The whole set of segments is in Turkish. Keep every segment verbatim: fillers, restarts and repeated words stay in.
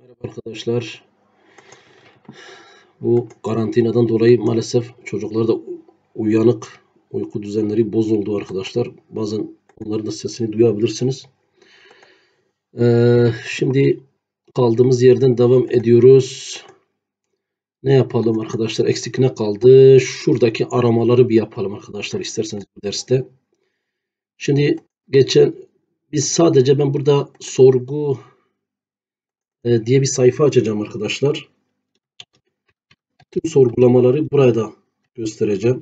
Merhaba arkadaşlar. Bu karantinadan dolayı maalesef çocuklarda uyanık uyku düzenleri bozuldu arkadaşlar. Bazen onların da sesini duyabilirsiniz. Ee, şimdi kaldığımız yerden devam ediyoruz. Ne yapalım arkadaşlar? Eksik ne kaldı? Şuradaki aramaları bir yapalım arkadaşlar isterseniz bu derste. Şimdi geçen biz sadece ben burada sorgu diye bir sayfa açacağım arkadaşlar. Tüm sorgulamaları buraya da göstereceğim.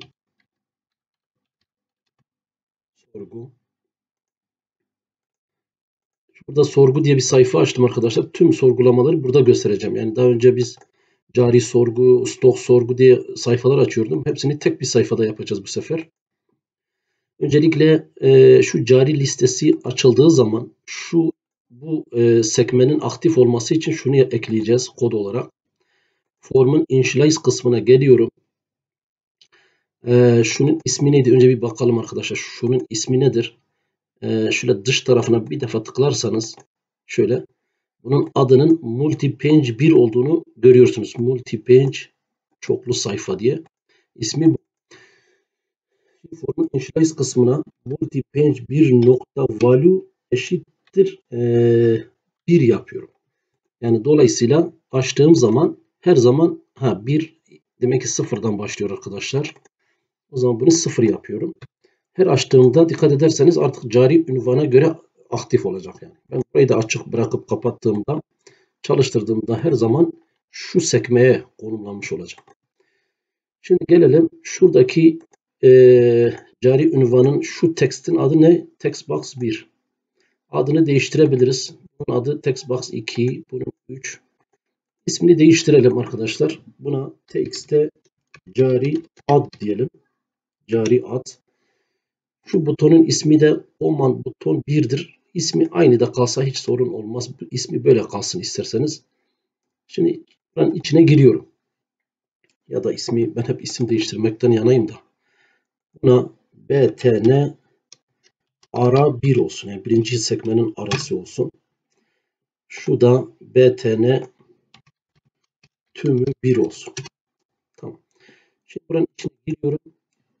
Sorgu. Burada sorgu diye bir sayfa açtım arkadaşlar. Tüm sorgulamaları burada göstereceğim. Yani daha önce biz cari sorgu, stok sorgu diye sayfalar açıyordum. Hepsini tek bir sayfada yapacağız bu sefer. Öncelikle e, şu cari listesi açıldığı zaman şu bu e, sekmenin aktif olması için şunu ekleyeceğiz kod olarak. Formun initialize kısmına geliyorum. E, şunun ismi neydi? Önce bir bakalım arkadaşlar. Şunun ismi nedir? E, şöyle dış tarafına bir defa tıklarsanız şöyle bunun adının multi-page bir olduğunu görüyorsunuz. Multi-page çoklu sayfa diye. İsmi bu. Formun initialize kısmına multi-page bir.value eşittir bir yapıyorum. Yani dolayısıyla açtığım zaman her zaman ha bir demek ki sıfırdan başlıyor arkadaşlar. O zaman bunu sıfır yapıyorum. Her açtığımda dikkat ederseniz artık cari ünvana göre aktif olacak yani. Ben burayı da açık bırakıp kapattığımda, çalıştırdığımda her zaman şu sekmeye konumlanmış olacak. Şimdi gelelim şuradaki e, cari ünvanın şu tekstin adı ne? Textbox bir. Adını değiştirebiliriz. Bunun adı Textbox iki, bunun üç. İsmini değiştirelim arkadaşlar. Buna T X'te cari ad diyelim. Cari ad. Şu butonun ismi de command buton bir'dir. İsmi aynı da kalsa hiç sorun olmaz. Bu ismi böyle kalsın isterseniz. Şimdi ben içine giriyorum. Ya da ismi ben hep isim değiştirmekten yanayım da. Buna btn ara bir olsun. Yani birinci sekmenin arası olsun. Şu da btn tümü bir olsun. Tamam. Şimdi buranın içine giriyorum.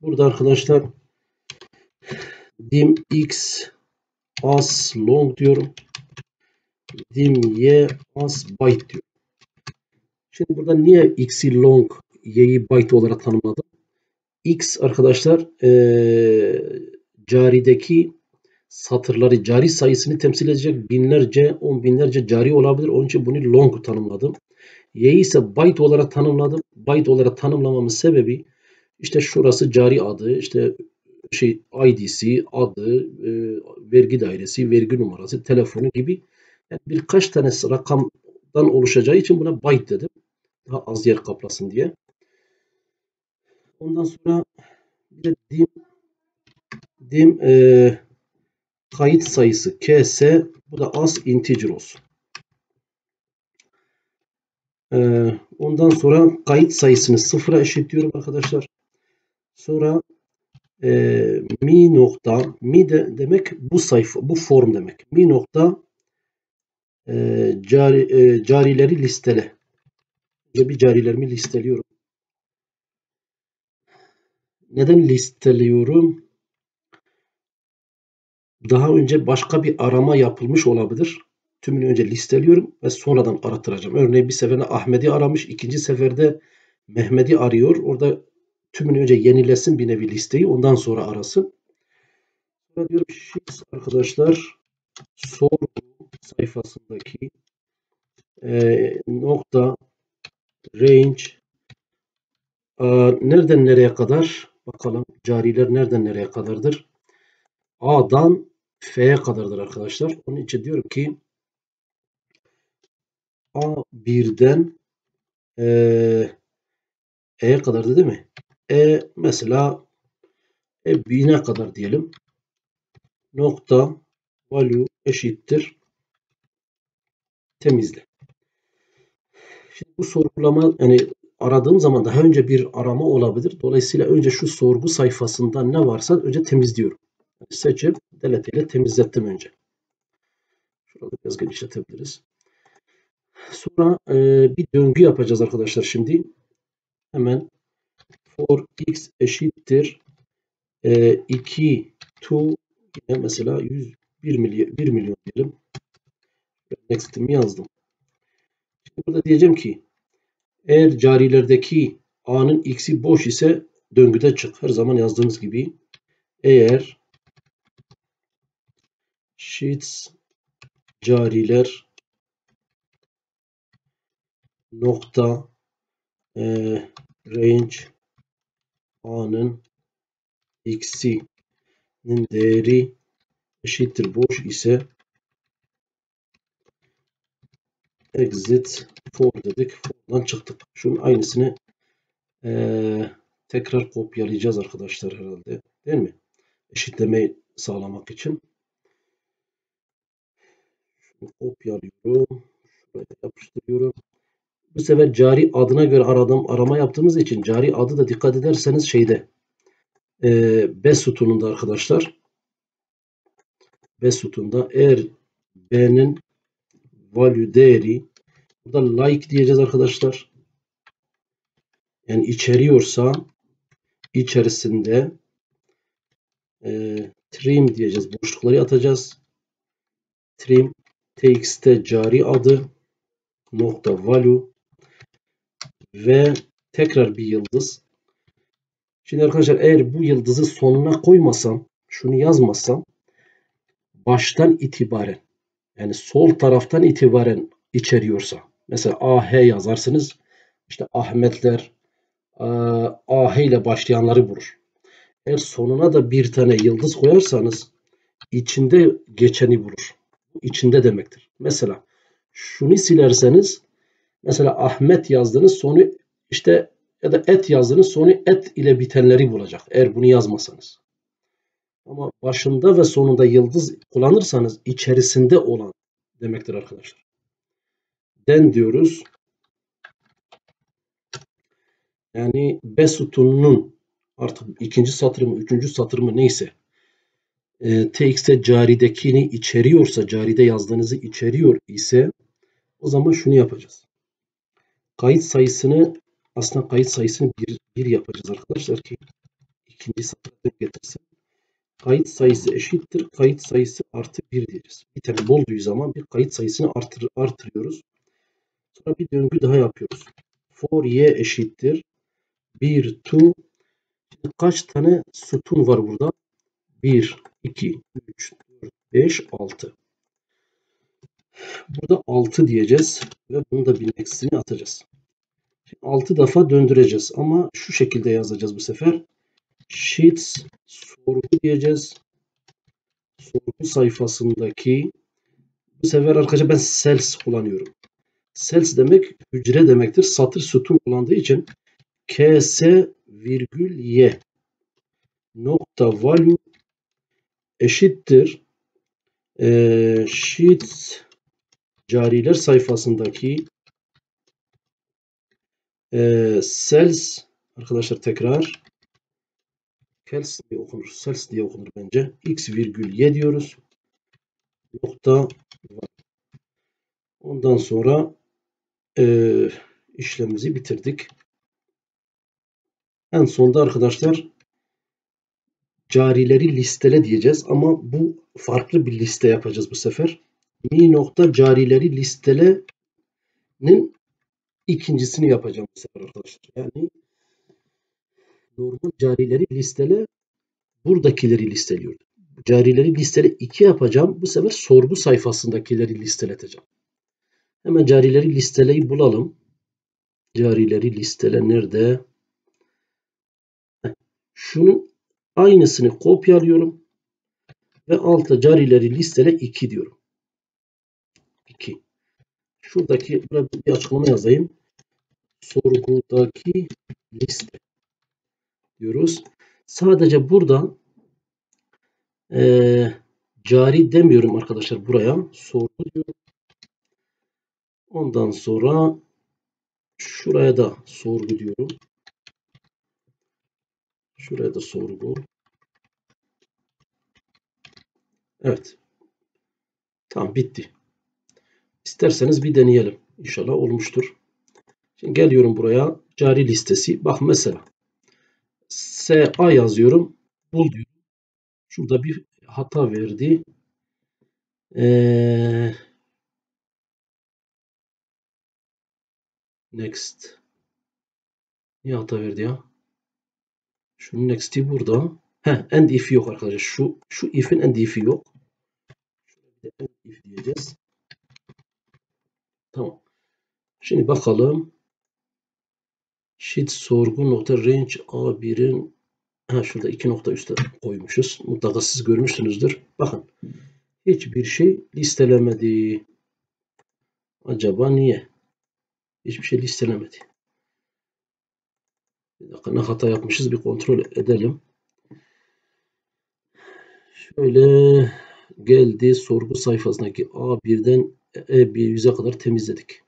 Burada arkadaşlar dim x as long diyorum. Dim y as byte diyorum. Şimdi burada niye x'i long, y'yi byte olarak tanımladım? X arkadaşlar ee, carideki satırları, cari sayısını temsil edecek binlerce, on binlerce cari olabilir. Onun için bunu long tanımladım. Y'yi ise byte olarak tanımladım. Byte olarak tanımlamamın sebebi işte şurası cari adı, işte şey I D'si, adı, e, vergi dairesi, vergi numarası, telefonu gibi yani birkaç tane rakamdan oluşacağı için buna byte dedim. Daha az yer kaplasın diye. Ondan sonra bir de dim, dim e, kayıt sayısı K S, bu da as integer olsun. E, ondan sonra kayıt sayısını sıfıra eşitliyorum arkadaşlar. Sonra E, mi nokta mi de demek bu sayfa bu form demek mi nokta e, cari, e, carileri listele. Önce bir carilerimi listeliyorum. Neden listeliyorum? Daha önce başka bir arama yapılmış olabilir. Tümünü önce listeliyorum ve sonradan aratıracağım. Örneğin bir seferde Ahmet'i aramış, ikinci seferde Mehmet'i arıyor. Orada tümünü önce yenilesin bir nevi listeyi. Ondan sonra arasın. Sonra diyorum shift arkadaşlar sorgu sayfasındaki e, nokta range e, nereden nereye kadar? Bakalım cariler nereden nereye kadardır? A'dan F'ye kadardır arkadaşlar. Onun için diyorum ki A bir'den E'ye e kadardı değil mi? E mesela e bine kadar diyelim. Nokta value eşittir temizle. Şimdi bu sorgulama yani aradığım zaman daha önce bir arama olabilir. Dolayısıyla önce şu sorgu sayfasında ne varsa önce temizliyorum. Yani seçip delete ile temizlettim önce. Şurada biraz genişletebiliriz. Sonra e, bir döngü yapacağız arkadaşlar şimdi. Hemen for x eşittir e, iki to mesela yüz bir milyon, bir milyon diyelim. Next'imi yazdım. Şimdi burada diyeceğim ki eğer carilerdeki a'nın x'i boş ise döngüde çık. Her zaman yazdığımız gibi eğer sheets cariler nokta e, range a'nın x'inin değeri eşittir boş ise exit for dedik. For'dan çıktık. Şunun aynısını e, tekrar kopyalayacağız arkadaşlar herhalde. Değil mi? Eşitlemeyi sağlamak için. Şunu kopyalıyorum. Şuraya yapıştırıyorum. Bu sefer cari adına göre aradım, arama yaptığımız için cari adı da dikkat ederseniz şeyde e, B sütununda arkadaşlar. B sütununda eğer B'nin value değeri burada like diyeceğiz arkadaşlar. Yani içeriyorsa içerisinde e, trim diyeceğiz. Boşlukları atacağız. Trim tx'te cari adı nokta value ve tekrar bir yıldız. Şimdi arkadaşlar eğer bu yıldızı sonuna koymasam, şunu yazmasam baştan itibaren yani sol taraftan itibaren içeriyorsa. Mesela A H yazarsınız. İşte Ahmetler A H ile başlayanları bulur. Eğer sonuna da bir tane yıldız koyarsanız içinde geçeni bulur. İçinde demektir. Mesela şunu silerseniz mesela Ahmet yazdığınız sonu işte ya da et yazdığınız sonu et ile bitenleri bulacak. Eğer bunu yazmasanız. Ama başında ve sonunda yıldız kullanırsanız içerisinde olan demektir arkadaşlar. Den diyoruz. Yani B sütununun artık ikinci satır mı, üçüncü satır mı neyse e, tx'te caridekini içeriyorsa, caride yazdığınızı içeriyor ise o zaman şunu yapacağız. Kayıt sayısını aslında kayıt sayısını bir, bir yapacağız arkadaşlar ki ikinci satırda getirsin. Kayıt sayısı eşittir. Kayıt sayısı artı bir diyeceğiz. Bir tane olduğu zaman bir kayıt sayısını artır, artırıyoruz. Sonra bir döngü daha yapıyoruz. For y eşittir. bir, iki. Şimdi kaç tane sütun var burada? bir, iki, üç, dört, beş, altı. Burada altı diyeceğiz. Ve bunu da bir next'ini atacağız. Şimdi altı defa döndüreceğiz. Ama şu şekilde yazacağız bu sefer. Sheets sorgu diyeceğiz. Sorgu sayfasındaki bu sefer arkadaşlar ben cells kullanıyorum. Cells demek hücre demektir. Satır sütun kullandığı için ks virgül y nokta value eşittir e, sheets cariler sayfasındaki e, cells arkadaşlar tekrar Cells diye okunur. Cells diye okunur bence. X virgül y diyoruz. Nokta. Ondan sonra e, işlemimizi bitirdik. En sonda arkadaşlar carileri listele diyeceğiz. Ama bu farklı bir liste yapacağız bu sefer. Mi nokta carileri listelenin ikincisini yapacağım bu sefer arkadaşlar. Yani normal carileri listele, buradakileri listeliyorum. Carileri listele iki yapacağım. Bu sefer sorgu sayfasındakileri listeleteceğim. Hemen carileri listeleyi bulalım. Carileri listele nerede? Şunun aynısını kopyalıyorum. Ve altta carileri listele iki diyorum. iki. Şuradaki bir açıklama yazayım. Sorgudaki liste diyoruz. Sadece burada e, cari demiyorum arkadaşlar buraya. Sorgu diyorum. Ondan sonra şuraya da sorgu diyorum. Şuraya da sorgu. Evet. Tamam bitti. İsterseniz bir deneyelim. İnşallah olmuştur. Şimdi geliyorum buraya. Cari listesi. Bak mesela S A yazıyorum. Bul diyorum. Şurada bir hata verdi. Ee, next. Niye hata verdi ya? Şunun next'i burada. He, end if'i yok arkadaşlar. Şu şu if'in end if'i yok. End if diyeceğiz. Tamam. Şimdi bakalım. Sheet sorgu nokta range A bir'in ha şurada iki nokta üstte koymuşuz. Mutlaka siz görmüşsünüzdür. Bakın. Hiçbir şey listelemedi. Acaba niye? Hiçbir şey listelemedi. Bir dakika, ne hata yapmışız bir kontrol edelim. Şöyle geldi sorgu sayfasındaki A bir'den E yüze kadar temizledik.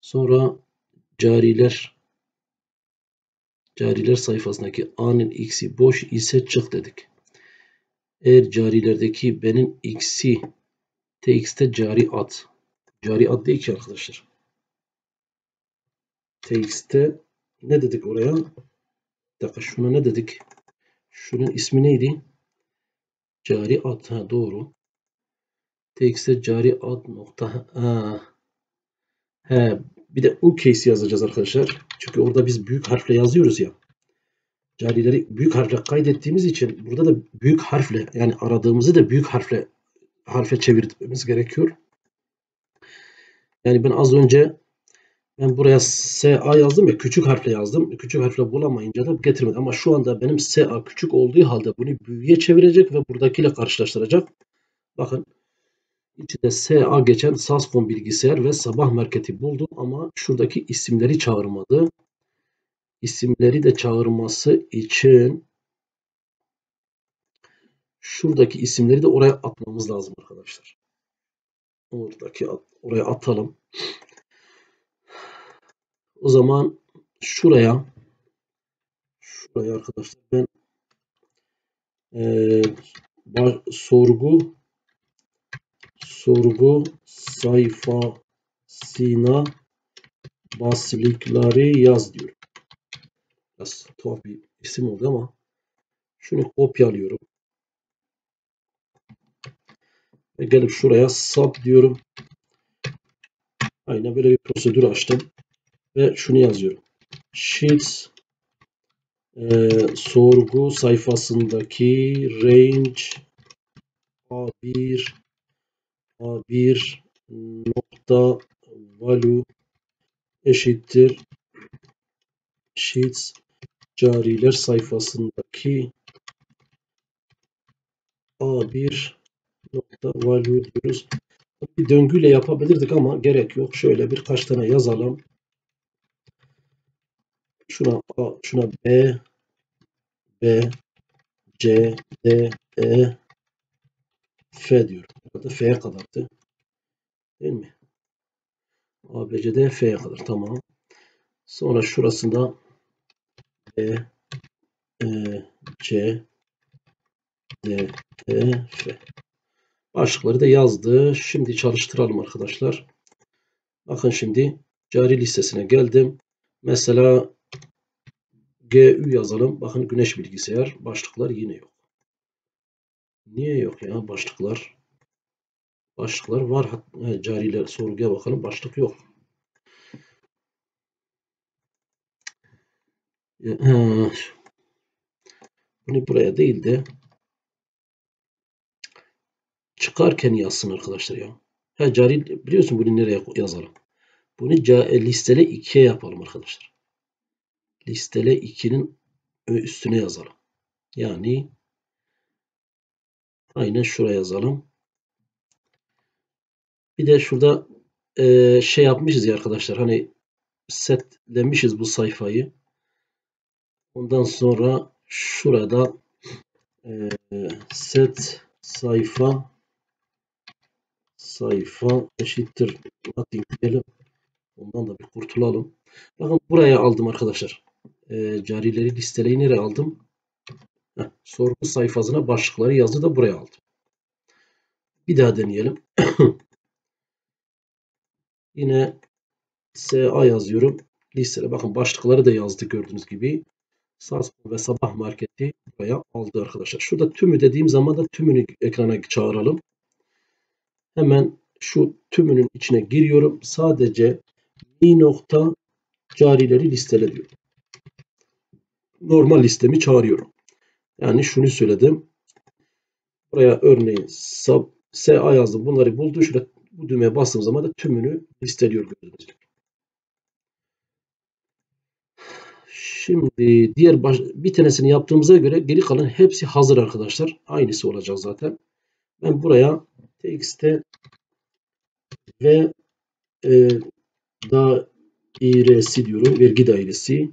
Sonra cariler cariler sayfasındaki A'nın x'i boş ise çık dedik. Eğer carilerdeki B'nin x'i tx'te cari at. Cari at değil ki arkadaşlar. Tx'te ne dedik oraya? Bir dakika, şuna ne dedik? Şunun ismi neydi? Cari at. Ha, doğru. Tx'te cari at nokta. Ha. He, bir de u case yazacağız arkadaşlar. Çünkü orada biz büyük harfle yazıyoruz ya. Carileri büyük harfle kaydettiğimiz için burada da büyük harfle, yani aradığımızı da büyük harfle harfe çevirmemiz gerekiyor. Yani ben az önce ben buraya S A yazdım ya, küçük harfle yazdım. Küçük harfle bulamayınca da getirmedim. Ama şu anda benim S A küçük olduğu halde bunu büyüğe çevirecek ve buradakiyle karşılaştıracak. Bakın. İçinde S A geçen Sasfon bilgisayar ve sabah marketi buldum ama şuradaki isimleri çağırmadı. İsimleri de çağırması için şuradaki isimleri de oraya atmamız lazım arkadaşlar. Oradaki oraya atalım. O zaman şuraya şuraya arkadaşlar ben e, sorgu sorgu sayfasına baslıkları yaz diyorum. Biraz tuhaf bir isim oldu ama şunu kopyalıyorum. Ve gelip şuraya sub diyorum. Aynen böyle bir prosedür açtım. Ve şunu yazıyorum. Sheets e, sorgu sayfasındaki range A bir A bir nokta value eşittir sheets cariler sayfasındaki A bir nokta value diyoruz. Bir döngüyle yapabilirdik ama gerek yok. Şöyle birkaç tane yazalım. Şuna A, şuna B, B, C, D, E, F diyorum. Burada F'ye kadardı. Değil mi? A, B, C, D, F'ye kadar. Tamam. Sonra şurasında B, E, C, D, E, F. Başlıkları da yazdı. Şimdi çalıştıralım arkadaşlar. Bakın şimdi cari listesine geldim. Mesela G Ü yazalım. Bakın güneş bilgisayar. Başlıklar yine yok. Niye yok ya başlıklar? Başlıklar var. He, cariler sorguya bakalım. Başlık yok. Bunu buraya değil de çıkarken yazsın arkadaşlar ya. He, cari biliyorsun bunu nereye yazalım? Bunu listele ikiye yapalım arkadaşlar. Listele ikinin üstüne yazalım. Yani aynen şuraya yazalım. Bir de şurada e, şey yapmışız ya arkadaşlar. Hani setlemişiz bu sayfayı. Ondan sonra şurada e, set sayfa sayfa eşittir. Atayım diyelim. Ondan da bir kurtulalım. Bakın buraya aldım arkadaşlar. E, carileri listeleyi nereye aldım? Heh, sorgu sayfasına başlıkları yazdı da buraya aldım. Bir daha deneyelim. Yine S A yazıyorum. Listele bakın başlıkları da yazdı gördüğünüz gibi. Samsun ve Sabah Market'i buraya aldı arkadaşlar. Şurada tümü dediğim zaman da tümünü ekrana çağıralım. Hemen şu tümünün içine giriyorum. Sadece i nokta carileri listele diyorum. Normal listemi çağırıyorum. Yani şunu söyledim. Buraya örneğin S A yazdım. Bunları buldu. Şurada bu düğmeye bastığım zaman da tümünü listeliyor gördüğünüz gibi. Şimdi diğer baş, bir tanesini yaptığımıza göre geri kalan hepsi hazır arkadaşlar. Aynısı olacak zaten. Ben buraya txt ve e, dairesi diyorum. Vergi dairesi.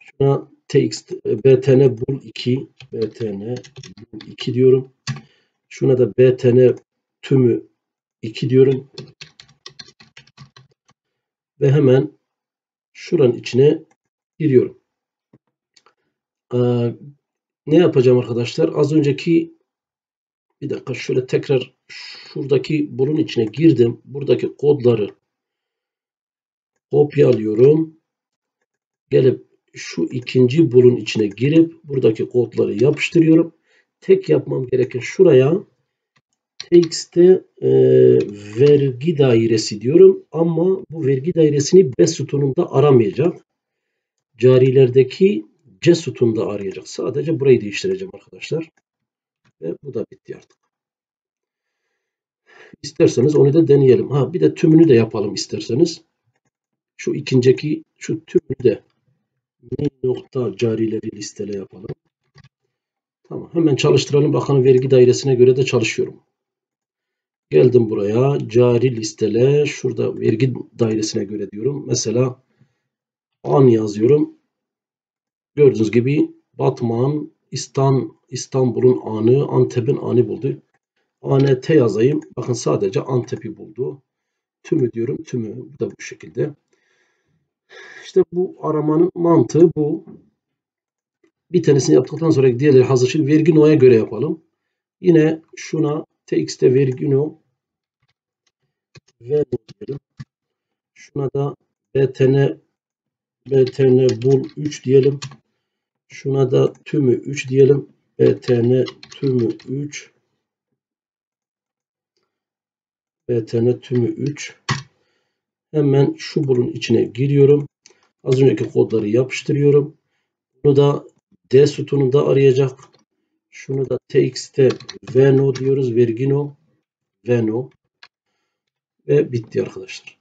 Şuna txt btn bul iki btn bul iki diyorum. Şuna da btn tümü iki diyorum. Ve hemen şuranın içine giriyorum. Ee, ne yapacağım arkadaşlar? Az önceki bir dakika şöyle tekrar şuradaki bulun içine girdim. Buradaki kodları kopyalıyorum. Gelip şu ikinci bulun içine girip buradaki kodları yapıştırıyorum. Tek yapmam gereken şuraya txt'te e, vergi dairesi diyorum. Ama bu vergi dairesini B sütununda aramayacak. Carilerdeki C sütununda arayacak. Sadece burayı değiştireceğim arkadaşlar. Ve bu da bitti artık. İsterseniz onu da deneyelim. Ha bir de tümünü de yapalım isterseniz. Şu ikinciki şu tümünü de nokta carileri listele yapalım. Tamam hemen çalıştıralım. Bakın vergi dairesine göre de çalışıyorum. Geldim buraya. Cari listele. Şurada vergi dairesine göre diyorum. Mesela an yazıyorum. Gördüğünüz gibi Batman, İstan, İstanbul'un anı, Antep'in anı buldu. A N T yazayım. Bakın sadece Antep'i buldu. Tümü diyorum. Tümü bu da bu şekilde. İşte bu aramanın mantığı bu. Bir tanesini yaptıktan sonra diğerleri hazır. Şimdi Vergino'ya göre yapalım. Yine şuna txt Vergino ve diyelim. Şuna da btn btn bul üç diyelim. Şuna da tümü üç diyelim. btn tümü üç. btn tümü üç. Hemen şu bulun içine giriyorum. Az önceki kodları yapıştırıyorum. Bunu da D sütununda arayacak. Şunu da txt veno diyoruz. Vergino veno. Ve bitti arkadaşlar.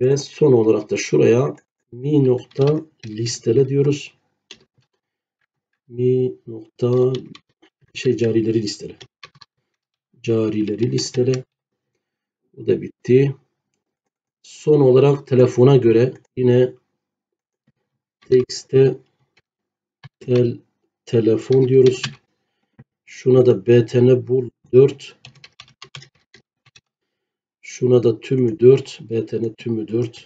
Ve son olarak da şuraya mi nokta listele diyoruz. Mi nokta şey carileri listele. Carileri listele. Bu da bitti. Son olarak telefona göre yine txt tel, telefon diyoruz. Şuna da btn bul dört. Şuna da tümü dört. Btn tümü dört.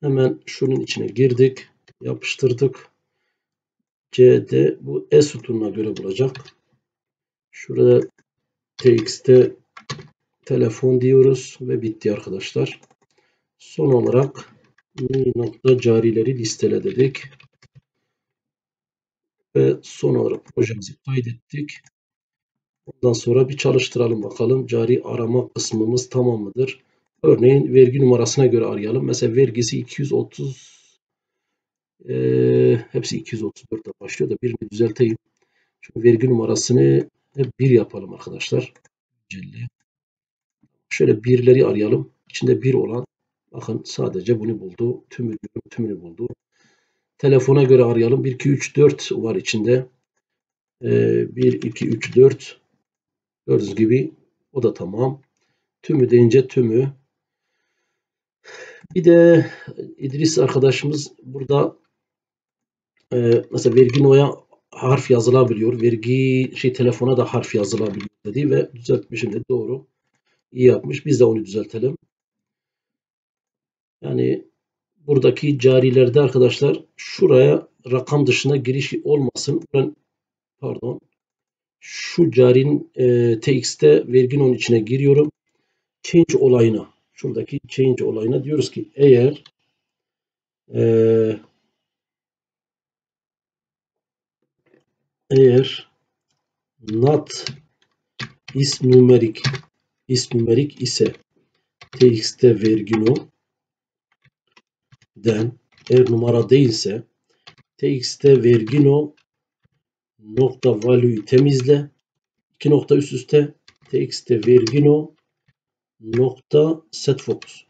Hemen şunun içine girdik. Yapıştırdık. C D bu E sütununa göre bulacak. Şurada txt telefon diyoruz ve bitti arkadaşlar. Son olarak nokta carileri listele dedik. Ve son olarak projemizi kaydettik. Ondan sonra bir çalıştıralım bakalım. Cari arama kısmımız tamam mıdır? Örneğin vergi numarasına göre arayalım. Mesela vergisi iki yüz otuz e, hepsi iki yüz otuz dörtte başlıyor da birini düzelteyim. Çünkü vergi numarasını hep bir yapalım arkadaşlar. Celli. Şöyle birleri arayalım. İçinde bir olan. Bakın sadece bunu buldu. Tümünü, tümünü buldu. Telefona göre arayalım. bir, iki, üç, dört var içinde. Ee, bir, iki, üç, dört. Gördüğünüz gibi o da tamam. Tümü deyince tümü. Bir de İdris arkadaşımız burada e, mesela Vergino'ya harf yazılabiliyor. Vergi şey telefona da harf yazılabiliyor dedi ve düzeltmişim de doğru. İyi yapmış. Biz de onu düzeltelim. Yani buradaki carilerde arkadaşlar şuraya rakam dışına giriş olmasın. Ben, pardon. Şu carin e, txt'te vergin onun içine giriyorum. change olayına, şuradaki change olayına diyoruz ki eğer e, eğer not is numeric is numeric ise txt virgül no den, eğer numara değilse txt virgül no nokta value'yi temizle, iki nokta üst üste txt virgül no nokta set focus.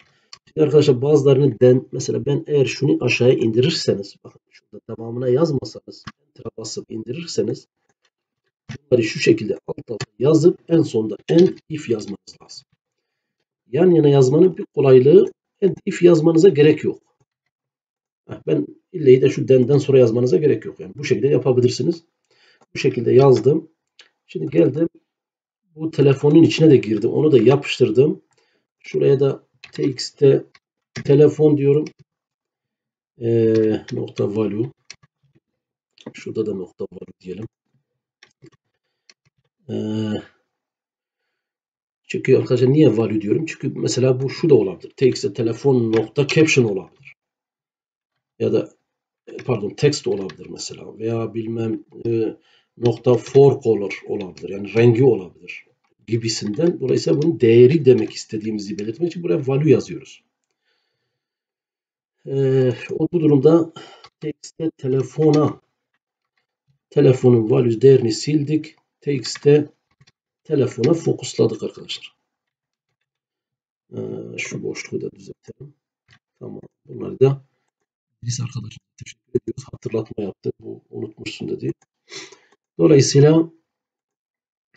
Şimdi arkadaşlar bazılarını den, mesela ben eğer şunu aşağıya indirirseniz, bakın şurada tamamına yazmasanız, enter'a basıp indirirseniz, bunları şu şekilde alt alta yazıp en sonda end if yazmanız lazım. Yan yana yazmanın bir kolaylığı, end if yazmanıza gerek yok. Ben illeyi de şu den'den sonra yazmanıza gerek yok. Yani bu şekilde yapabilirsiniz. Bu şekilde yazdım. Şimdi geldim. Bu telefonun içine de girdim. Onu da yapıştırdım. Şuraya da txt telefon diyorum. E, nokta value. Şurada da nokta value diyelim. E, çünkü arkadaşlar niye value diyorum? Çünkü mesela bu şu da olabilir. Txt telefon nokta caption olabilir. Ya da pardon text olabilir mesela. Veya bilmem e, nokta for color olabilir. Yani rengi olabilir gibisinden. Dolayısıyla bunun değeri demek istediğimizi belirtmek için buraya value yazıyoruz. Ee, o bu durumda text'te telefona telefonun value değerini sildik. Text'te telefona fokusladık arkadaşlar. Ee, şu boşluğu da düzeltelim. Tamam. Bunları da biz arkadaşlar teşekkür ediyoruz. Hatırlatma yaptı. Bu unutmuşsun dedi. Dolayısıyla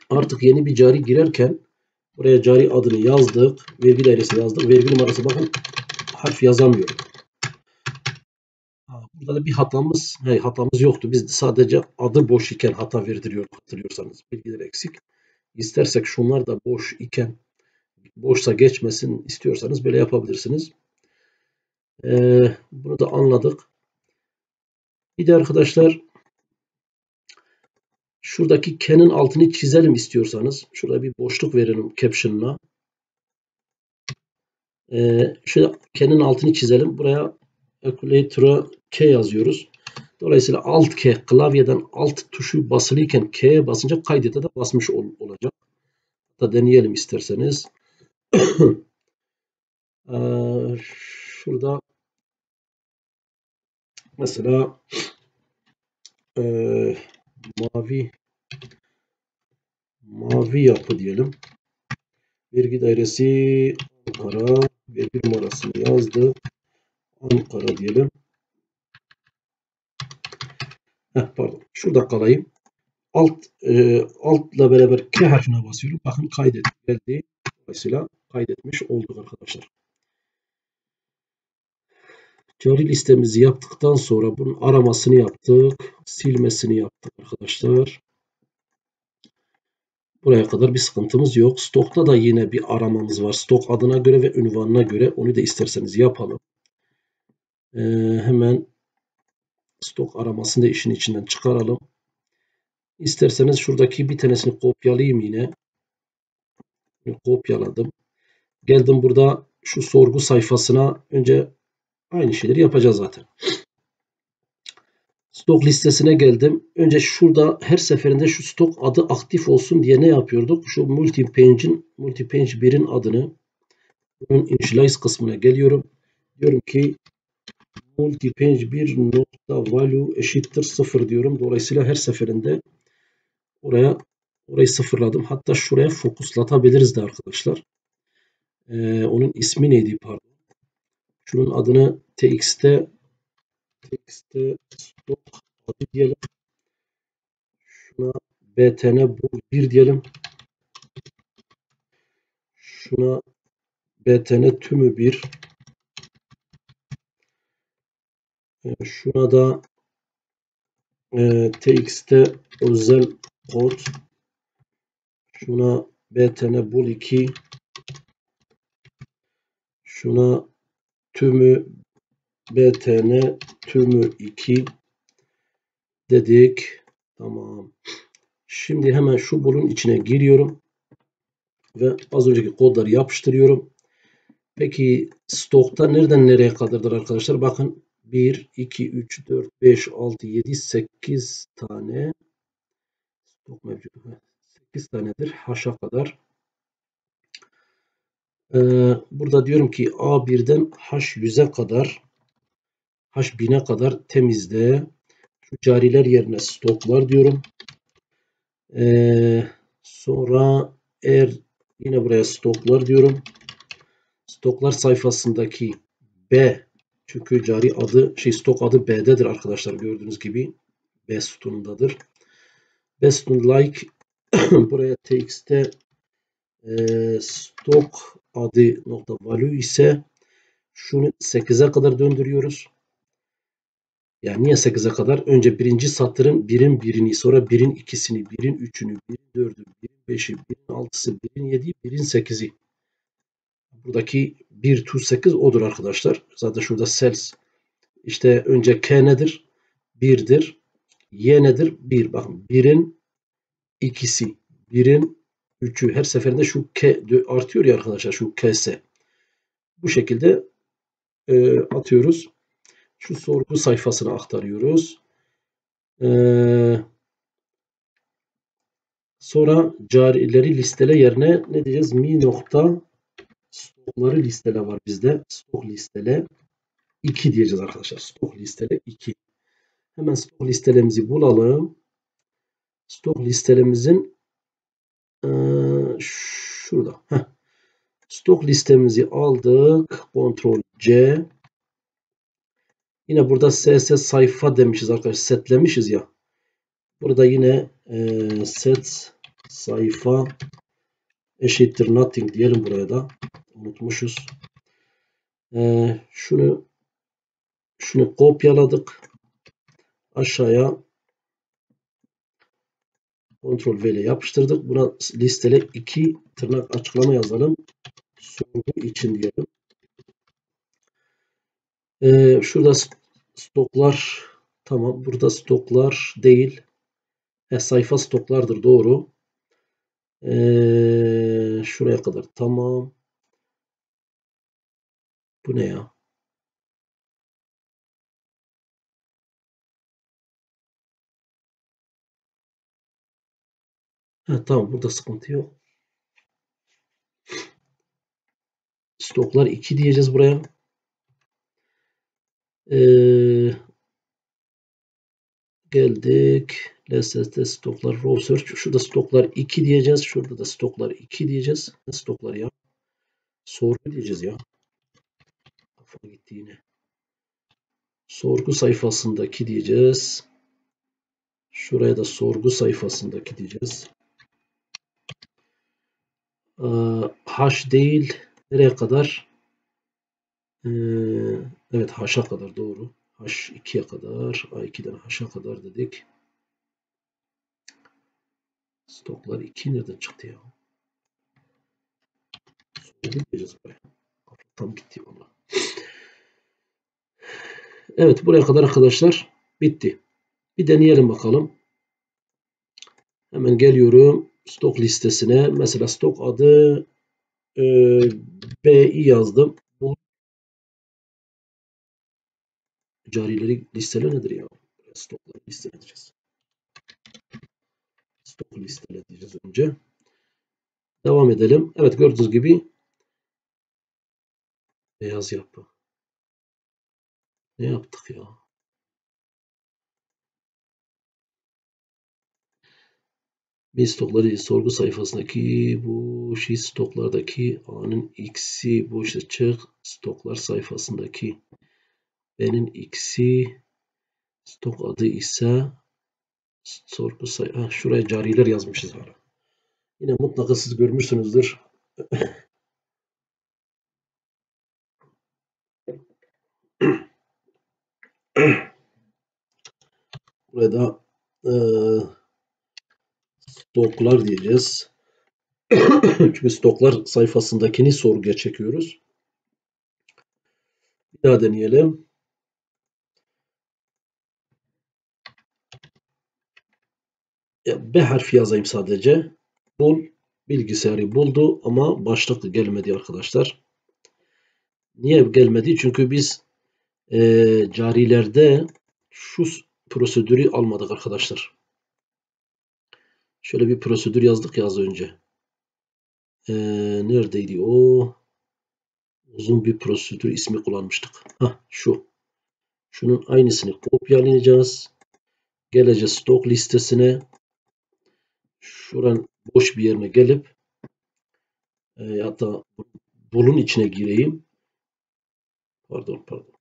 artık yeni bir cari girerken buraya cari adını yazdık. Vergi dairesi yazdık. Vergi numarası bakın harf yazamıyorum. Burada da bir hatamız hey, hatamız yoktu. Biz sadece adı boş iken hata verdiriyor, hatırlıyorsanız. Bilgiler eksik. İstersek şunlar da boş iken, boşsa geçmesin istiyorsanız böyle yapabilirsiniz. Ee, bunu da anladık. Bir de arkadaşlar şuradaki can'in altını çizelim istiyorsanız. Şurada bir boşluk verelim caption'ına. Ee, şöyle can'in altını çizelim. Buraya calculator'a K yazıyoruz. Dolayısıyla alt K, klavyeden alt tuşu basılıyken K'ye basınca kaydete de basmış ol, olacak. Hatta deneyelim isterseniz. ee, şurada mesela eee mavi mavi yapı diyelim. Vergi dairesi Ankara, vergi numarasını yazdı. Ankara diyelim. Heh, pardon. Şurada kalayım. Alt e, altla beraber K harfine basıyorum. Bakın kaydet geldi. Dolayısıyla kaydetmiş olduk arkadaşlar. Cari listemizi yaptıktan sonra bunun aramasını yaptık, silmesini yaptık arkadaşlar. Buraya kadar bir sıkıntımız yok. Stokta da yine bir aramamız var. Stok adına göre ve unvanına göre, onu da isterseniz yapalım. Ee, hemen stok aramasını da işin içinden çıkaralım. İsterseniz şuradaki bir tanesini kopyalayayım yine. Kopyaladım. Geldim burada şu sorgu sayfasına önce... Aynı şeyleri yapacağız zaten. Stok listesine geldim. Önce şurada her seferinde şu stok adı aktif olsun diye ne yapıyorduk? Şu multi-page'in, multi-page birin adını, bunun initialize kısmına geliyorum. Diyorum ki multi-page bir nokta value eşittir sıfır diyorum. Dolayısıyla her seferinde oraya orayı sıfırladım. Hatta şuraya fokuslatabiliriz de arkadaşlar. Ee, onun ismi neydi pardon? Şunun adını txt txt stok adı diyelim. Şuna btn bool bir diyelim. Şuna btn tümü bir. Şuna da e, txt özel kod. Şuna btn bool iki. Şuna tümü btn tümü iki dedik. Tamam. Şimdi hemen şu bulun içine giriyorum. Ve az önceki kodları yapıştırıyorum. Peki stokta nereden nereye kadardır arkadaşlar? Bakın bir, iki, üç, dört, beş, altı, yedi, sekiz tane stok mevcut. sekiz tanedir haşa kadar. Ee, burada diyorum ki A bir'den H yüz'e kadar, H bin'e kadar temizle. Şu cariler yerine stoklar diyorum. Ee, sonra eğer yine buraya stoklar diyorum. Stoklar sayfasındaki B, çünkü cari adı şey stok adı B'dedir arkadaşlar, gördüğünüz gibi B sütunundadır. B sütun like buraya txt e, stok adı nokta value ise şunu sekize kadar döndürüyoruz. Yani niye sekize kadar? Önce birinci satırın birin birini, sonra birin ikisini, birin üçünü, birin dördü, birin beşi, birin altısı, birin yedi, birin sekizi. Buradaki bir to sekiz odur arkadaşlar. Zaten şurada cells. İşte önce K nedir? bir'dir. Y nedir? bir. Bakın birin ikisi, birin üçü. Her seferinde şu K artıyor ya arkadaşlar. Şu K S. Bu şekilde e, atıyoruz. Şu sorgu sayfasına aktarıyoruz. Ee, sonra carileri listele yerine ne diyeceğiz? Mi nokta stokları listele var bizde. Stok listele iki diyeceğiz arkadaşlar. Stok listele iki. Hemen stok listelemizi bulalım. Stok listelemizin ee, şurada. Heh. Stok listemizi aldık. Ctrl C. Yine burada S S sayfa demişiz arkadaşlar. Setlemişiz ya. Burada yine e, set sayfa eşittir nothing diyelim buraya da. Unutmuşuz. E, şunu şunu kopyaladık. Aşağıya Ctrl V ile yapıştırdık. Buna listele iki tırnak açıklama yazalım. Sorgu için diyelim. E, şurada stoklar tamam, burada stoklar değil, e, sayfa stoklardır, doğru. E, şuraya kadar tamam. Bu ne ya? Ha, tamam, burada sıkıntı yok. Stoklar iki diyeceğiz buraya. Ee, geldik. L S S stoklar row search. Şurada stoklar iki diyeceğiz. Şurada da stoklar iki diyeceğiz. Stoklar ya. Sorgu diyeceğiz ya. Kafa gitti yine. Sorgu sayfasındaki diyeceğiz. Şuraya da sorgu sayfasındaki diyeceğiz. Ee, H değil. Nereye kadar? Ee, evet haşa kadar, doğru. H iki'ye kadar. A iki'den haşa kadar dedik. Stoklar iki nereden çıktı ya? Gideceğiz buraya. Tam gitti vallahi. Evet, buraya kadar arkadaşlar bitti. Bir deneyelim bakalım. Hemen geliyorum stok listesine. Mesela stok adı e, B'yi yazdım. Carileri listele nedir ya? Stokları listeleyeceğiz. Stok listeleyeceğiz önce. Devam edelim. Evet, gördüğünüz gibi beyaz yapı. Ne yaptık ya? Bir stokları sorgu sayfasındaki bu şey stoklardaki A'nın X'i bu işte çık. Stoklar sayfasındaki B'nin X'i stok adı ise sorgu sayı. Ha, şuraya cariler yazmışız hala. Yine mutlaka siz görmüşsünüzdür. Burada e, stoklar diyeceğiz. Çünkü stoklar sayfasındakini sorguya çekiyoruz. Bir daha deneyelim. B harfi yazayım sadece. Bul bilgisayarı buldu ama başlık gelmedi arkadaşlar. Niye gelmedi? Çünkü biz e, carilerde şu prosedürü almadık arkadaşlar. Şöyle bir prosedür yazdık ya az önce. E, neredeydi o? Uzun bir prosedür ismi kullanmıştık. Hah, şu. Şunun aynısını kopyalayacağız. Geleceğiz stok listesine. Şuran boş bir yerine gelip e, hatta bulun içine gireyim. Pardon pardon.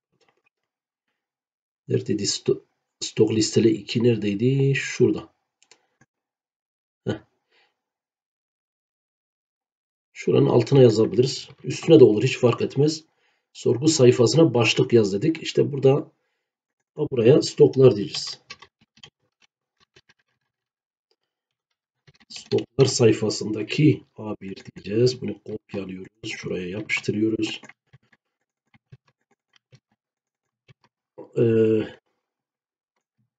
Neredeydi? Sto stok listeli iki neredeydi? Şurada. Heh. Şuranın altına yazabiliriz. Üstüne de olur. Hiç fark etmez. Sorgu sayfasına başlık yaz dedik. İşte burada buraya stoklar diyeceğiz. Stoklar sayfasındaki A bir diyeceğiz. Bunu kopyalıyoruz. Şuraya yapıştırıyoruz.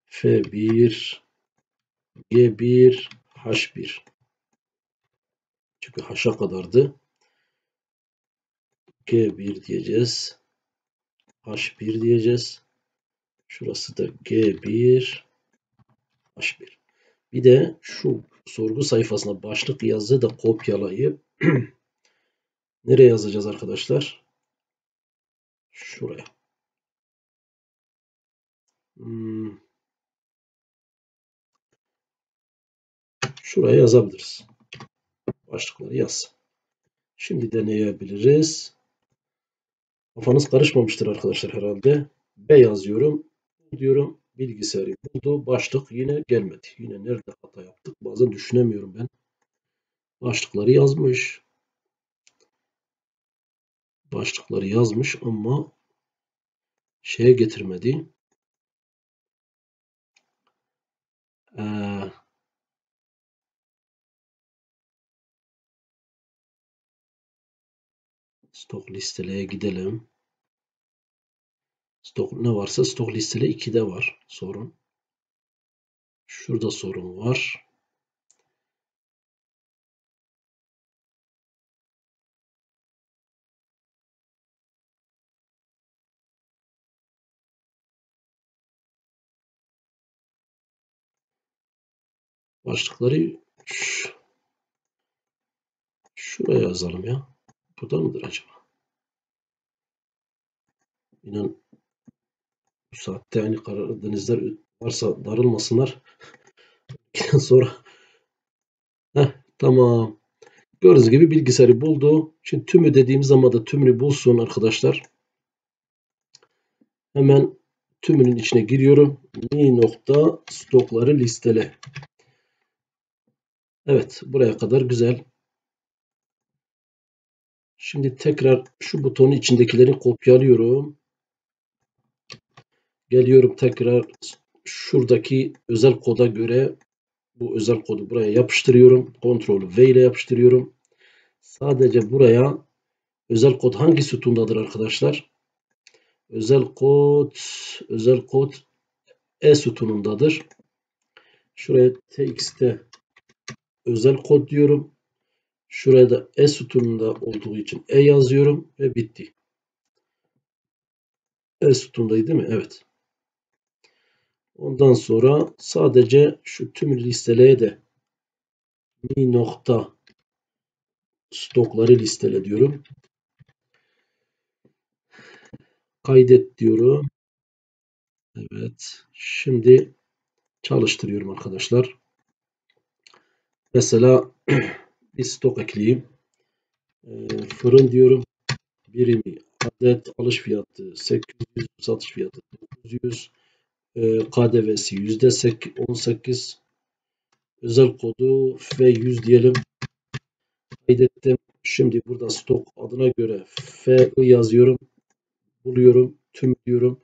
F bir, G bir, H bir. Çünkü H'a kadardı. G bir diyeceğiz. H bir diyeceğiz. Şurası da G bir, H bir. Bir de şu sorgu sayfasına başlık yazı da kopyalayıp nereye yazacağız arkadaşlar? Şuraya. Hmm. Şuraya yazabiliriz. Başlıkları yaz. Şimdi deneyebiliriz. Kafanız karışmamıştır arkadaşlar herhalde. B yazıyorum. Diyorum bilgisayarı buldu. Başlık yine gelmedi. Yine nerede hata yaptık? Bazen düşünemiyorum ben. Başlıkları yazmış. Başlıkları yazmış ama şeye getirmedi. Ee, stok listeye gidelim. Stok ne varsa stok listeli ikide var sorun. Şurada sorun var. Başlıkları şş, şuraya yazalım ya. Burada mıdır acaba? İnan bu saatte yani Karadenizler varsa darılmasınlar. Sonra heh, tamam. Gördüğünüz gibi bilgisayarı buldu. Şimdi tümü dediğimiz zaman da tümünü bulsun arkadaşlar. Hemen tümünün içine giriyorum. Ni nokta stokları listele. Evet, buraya kadar güzel. Şimdi tekrar şu butonun içindekileri kopyalıyorum. Geliyorum tekrar şuradaki özel koda göre bu özel kodu buraya yapıştırıyorum. Ctrl V ile yapıştırıyorum. Sadece buraya özel kod hangi sütundadır arkadaşlar? Özel kod özel kod E sütunundadır. Şuraya txt özel kod diyorum. Şuraya da E sütununda olduğu için E yazıyorum ve bitti. E sütundaydı değil mi? Evet. Ondan sonra sadece şu tüm listeleye de ni nokta stokları listele diyorum. Kaydet diyorum. Evet. Şimdi çalıştırıyorum arkadaşlar. Mesela bir stok ekleyeyim. E, fırın diyorum. Birimi adet, alış fiyatı sekiz yüz, satış fiyatı dokuz yüz, e, K D V'si yüzde on sekiz, özel kodu F yüz diyelim. Kaydettim. Şimdi burada stok adına göre F yazıyorum. Buluyorum. Tüm diyorum.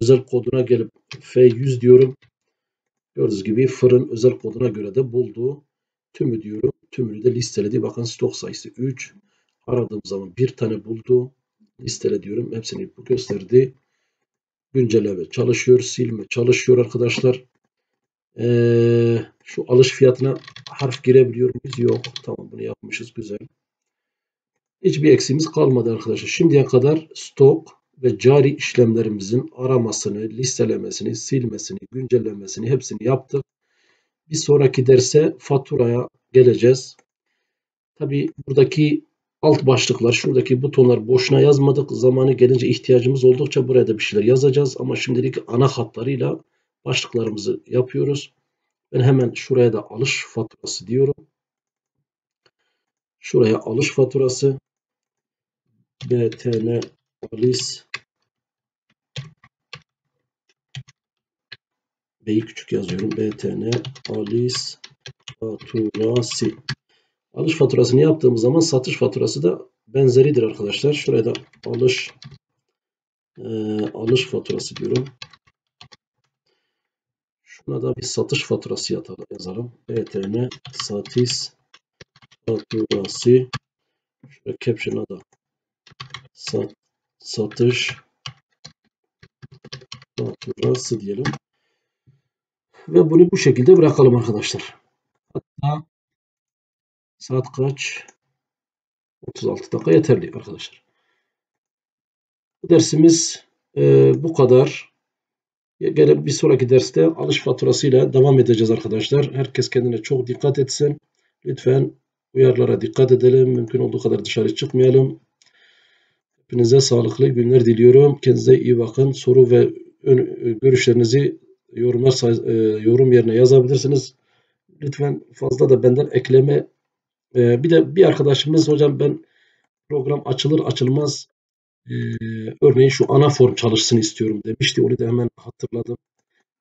Özel koduna gelip F yüz diyorum. Gördüğünüz gibi fırın özel koduna göre de buldu. Tümü diyorum. Tümünü de listeledi. Bakın stok sayısı üç. Aradığım zaman bir tane buldu. Listele diyorum. Hepsini gösterdi. Güncelleme çalışıyor. Silme çalışıyor arkadaşlar. Ee, şu alış fiyatına harf girebiliyor muyuz? Yok. Tamam, bunu yapmışız. Güzel. Hiçbir eksiğimiz kalmadı arkadaşlar. Şimdiye kadar stok ve cari işlemlerimizin aramasını, listelemesini, silmesini, güncellemesini hepsini yaptık. Bir sonraki derse faturaya geleceğiz. Tabii buradaki alt başlıklar, şuradaki butonlar boşuna yazmadık. Zamanı gelince ihtiyacımız oldukça buraya da bir şeyler yazacağız. Ama şimdilik ana hatlarıyla başlıklarımızı yapıyoruz. Ben hemen şuraya da alış faturası diyorum. Şuraya alış faturası. B T N alış. B'yi küçük yazıyorum. B T N alış faturası. Alış faturasını yaptığımız zaman satış faturası da benzeridir arkadaşlar. Şuraya da alış e, alış faturası diyorum. Şuna da bir satış faturası yazalım. B T N satış faturası. Şöyle caption'a da sat, satış faturası diyelim. Ve bunu bu şekilde bırakalım arkadaşlar. Hatta saat kaç? otuz altı dakika yeterli arkadaşlar. Bu dersimiz e, bu kadar. Gene bir sonraki derste alış faturasıyla devam edeceğiz arkadaşlar. Herkes kendine çok dikkat etsin. Lütfen uyarılara dikkat edelim. Mümkün olduğu kadar dışarı çıkmayalım. Hepinize sağlıklı günler diliyorum. Kendinize iyi bakın. Soru ve görüşlerinizi yorumlar yorum yerine yazabilirsiniz. Lütfen fazla da benden ekleme. Bir de bir arkadaşımız, hocam ben program açılır açılmaz Ee, örneğin şu ana form çalışsın istiyorum demişti. Onu da hemen hatırladım.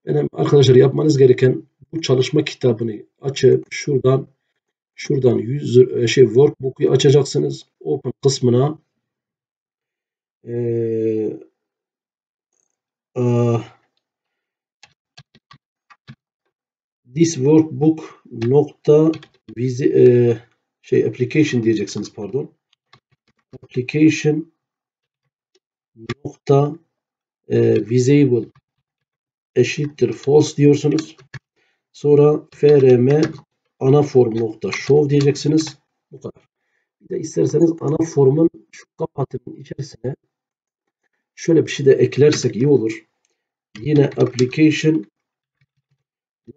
Benim arkadaşlar yapmanız gereken bu çalışma kitabını açıp şuradan şuradan user, şey workbook'u açacaksınız. Open kısmına e, a, this workbook nokta vizi, e, şey application diyeceksiniz, pardon. Application nokta e, visible eşittir false diyorsunuz. Sonra frm ana form nokta show diyeceksiniz. Bu kadar. Bir de isterseniz ana formun şu kapatının içerisine şöyle bir şey de eklersek iyi olur. Yine application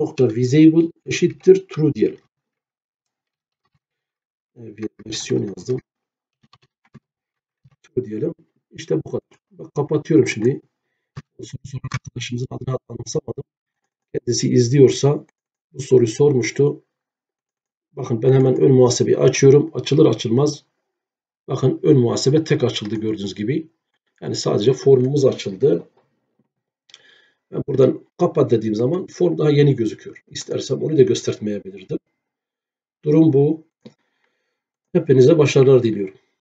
nokta visible eşittir true diyelim. Bir versiyon yazdım. True diyelim. İşte bu kadar. Bak, kapatıyorum şimdi. Sonra arkadaşımızın adını anımsamadım. Kendisi izliyorsa bu soruyu sormuştu. Bakın ben hemen ön muhasebeyi açıyorum. Açılır açılmaz. Bakın ön muhasebe tek açıldı gördüğünüz gibi. Yani sadece formumuz açıldı. Ben buradan kapat dediğim zaman form daha yeni gözüküyor. İstersem onu da göstermeyebilirdim. Durum bu. Hepinize başarılar diliyorum.